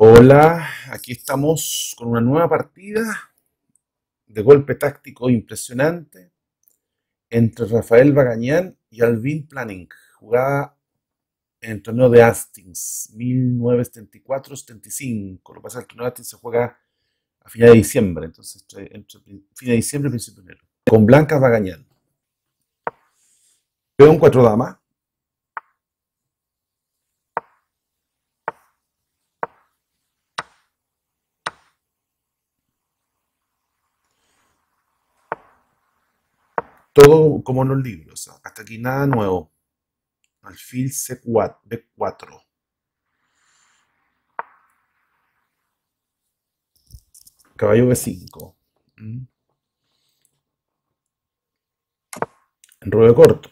Hola, aquí estamos con una nueva partida de golpe táctico impresionante entre Rafael Vaganian y Albin Planinc, jugada en el torneo de Hastings 1974-75. Lo que pasa es que el torneo de Hastings se juega a finales de diciembre, entonces entre fines de diciembre y principio de enero. Con blancas Vaganian. Veo un 4 damas. Todo como en los libros, hasta aquí nada nuevo. Alfil C4, B4. Caballo B5. Enrollo corto.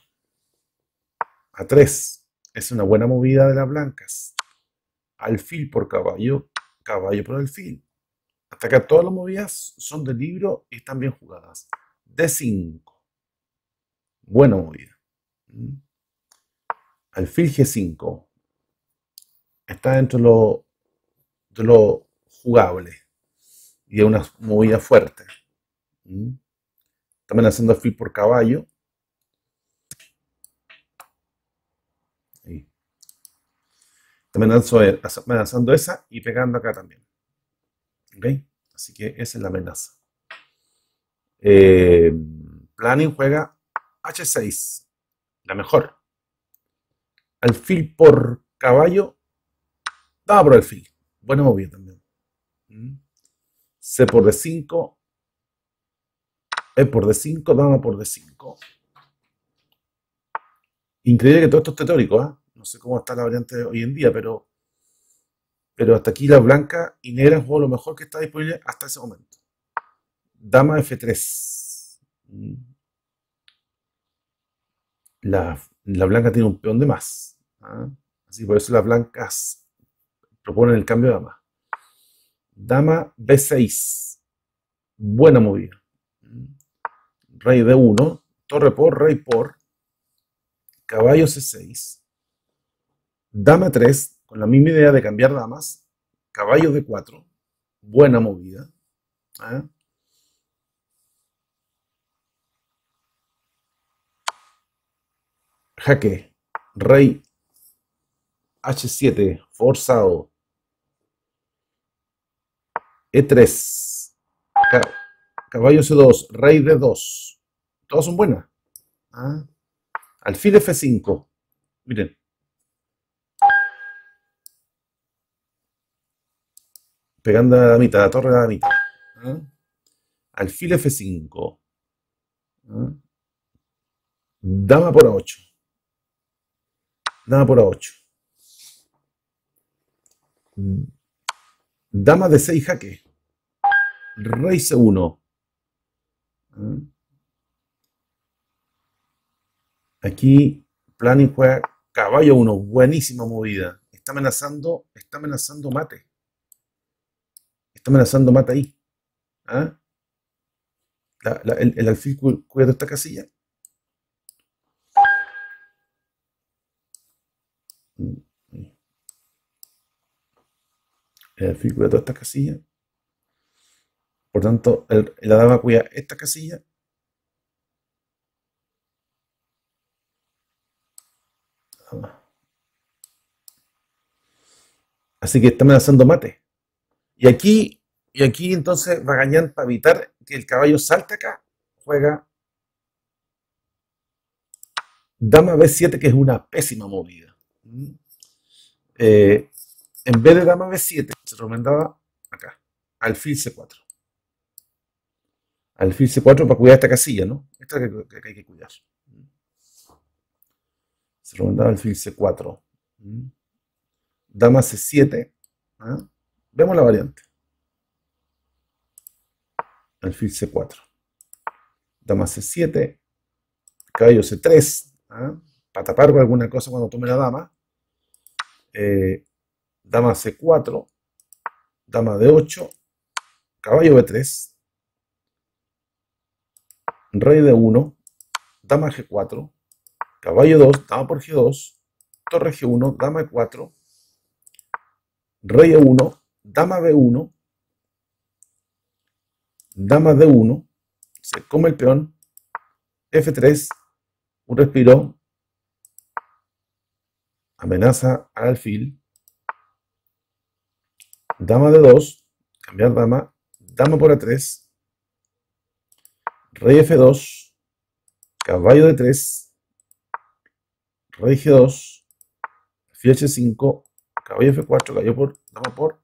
A3. Es una buena movida de las blancas. Alfil por caballo, caballo por alfil. Hasta acá todas las movidas son de libro y están bien jugadas. D5. Buena movida. Alfil G5. Está dentro de lo jugable. Y es una movida fuerte. También haciendo alfil por caballo. Ahí. También amenazando esa y pegando acá también. ¿Ok? Así que esa es la amenaza. Planinc juega H6, la mejor. Alfil por caballo, daba por alfil. Buena movida también. C por D5, E por D5, dama por D5. Increíble que todo esto es teórico, No sé cómo está la variante hoy en día, pero hasta aquí la blanca y negra jugó lo mejor que está disponible hasta ese momento. Dama F3. La blanca tiene un peón de más. Así por eso las blancas proponen el cambio de dama. Dama B6. Buena movida. Rey D1. Torre por, rey por. Caballo C6. Dama 3. Con la misma idea de cambiar damas. Caballo D4. Buena movida. Jaque, rey H7, forzado, E3, caballo C2, rey D2, todas son buenas. Alfil F5, miren. Pegando a la damita, la torre de la damita. Alfil F5, dama por A8. Dama por A8. Dama de 6 jaque. Rey C1. Aquí Planinc juega caballo 1. Buenísima movida. Está amenazando mate. Está amenazando mate ahí. El alfil cuida esta casilla. El alfil cuida toda esta casilla. Por tanto, la dama cuida esta casilla. Así que está amenazando mate. Y aquí entonces Vaganian, para evitar que el caballo salte acá, juega dama B7, que es una pésima movida. En vez de dama B7, se recomendaba acá, alfil C4. Alfil C4 para cuidar esta casilla, ¿no? Esta que hay que cuidar. Se recomendaba alfil C4. Dama C7. Vemos la variante. Alfil C4. Dama C7. Caballo C3. Para tapar con alguna cosa cuando tome la dama. Dama C4, dama D8, caballo B3, rey D1, dama G4, caballo 2, dama por G2, torre G1, dama E4, rey E1, dama d1, se come el peón, f3, un respiro, amenaza al alfil, dama d2, cambiar dama, dama por a3, rey f2, caballo d3, rey g2, alfil h5, caballo f4, dama b4.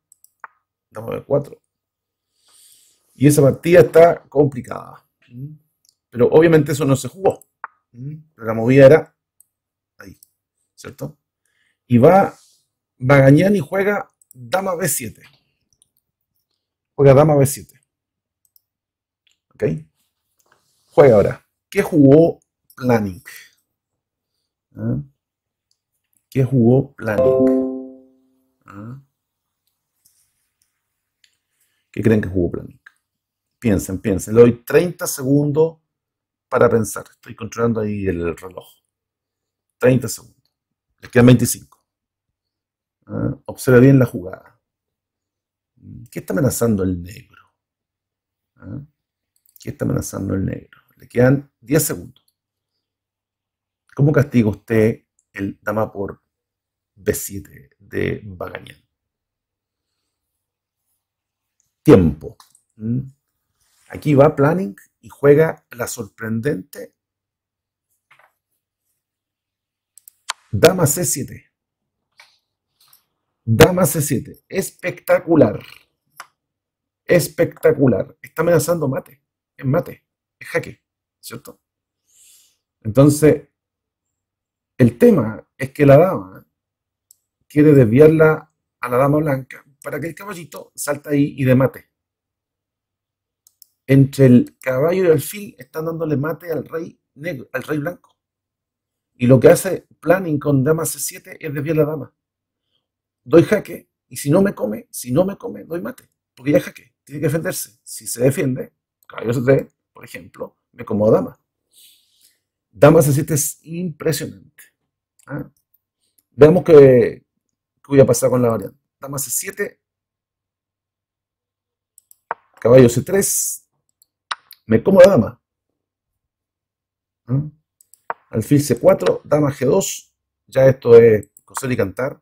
Y esa partida está complicada. Pero obviamente eso no se jugó. Pero la movida era ahí, ¿cierto? Y va Vaganian y juega dama b7. Juega dama b7. ¿Ok? Juega ahora. ¿Qué jugó Planinc? ¿Qué jugó Planinc? ¿Qué creen que jugó Planinc? Piensen, piensen. Le doy 30 segundos para pensar. Estoy controlando ahí el reloj. 30 segundos. Les quedan 25. Observa bien la jugada. ¿Qué está amenazando el negro? ¿Qué está amenazando el negro? Le quedan 10 segundos. ¿Cómo castiga usted el dama por B7 de Vaganian? Tiempo. Aquí va Planinc y juega la sorprendente dama C7. Dama C7. Espectacular. Espectacular. Está amenazando mate. Es mate. Es jaque. ¿Cierto? Entonces, el tema es que la dama quiere desviarla a la dama blanca para que el caballito salte ahí y de mate. Entre el caballo y el alfil están dándole mate al rey negro, al rey blanco. Y lo que hace Planinc con dama C7 es desviar la dama. Doy jaque, y si no me come, doy mate. Porque ya jaque, tiene que defenderse. Si se defiende, caballo C3, por ejemplo, me como dama. Dama C7 es impresionante. Veamos qué voy a pasar con la variante. Dama C7, caballo C3, me como la dama. Alfil C4, dama G2, ya esto es coser y cantar.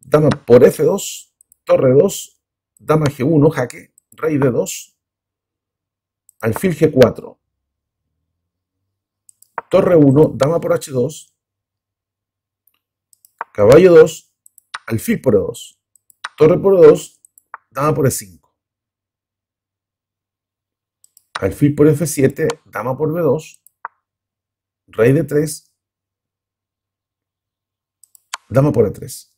Dama por F2, torre 2, dama G1, jaque, rey D2, alfil G4, torre 1, dama por H2, caballo 2, alfil por E2, torre por E2, dama por E5. Alfil por F7, dama por B2, rey D3, dama por A3,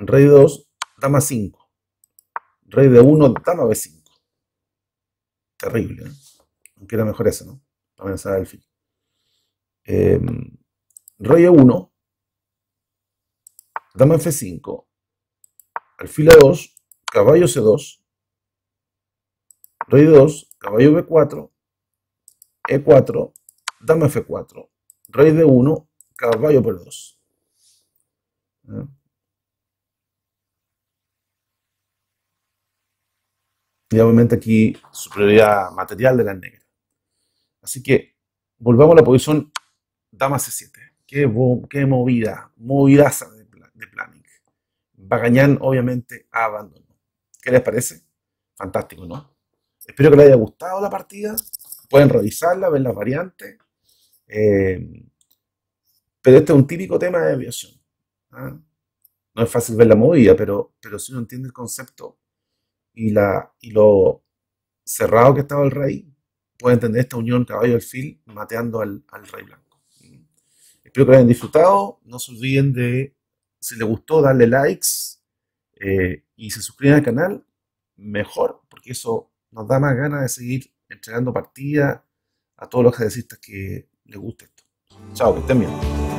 rey D2, dama 5, rey D1, dama B5. Terrible, ¿eh? Aunque era mejor eso, ¿no? Para amenazar al alfil. Rey E1, dama F5, alfil A2, caballo C2, rey D2, caballo B4, E4, dama F4, rey D1, caballo por 2. Y obviamente aquí superioridad material de las negras. Así que volvamos a la posición dama C7. Qué movida, movidaza de Planinc. Vaganian obviamente abandonó. ¿Qué les parece? Fantástico, ¿no? Espero que les haya gustado la partida, pueden revisarla, ver las variantes, pero este es un típico tema de desviación. No es fácil ver la movida, pero si uno entiende el concepto y lo cerrado que estaba el rey, puede entender esta unión caballo-alfil mateando al rey blanco. Espero que lo hayan disfrutado, no se olviden de, si les gustó, darle likes y se suscriben al canal, mejor, porque eso nos da más ganas de seguir entregando partidas a todos los ajedrecistas que les gusta esto. Chao, que estén bien.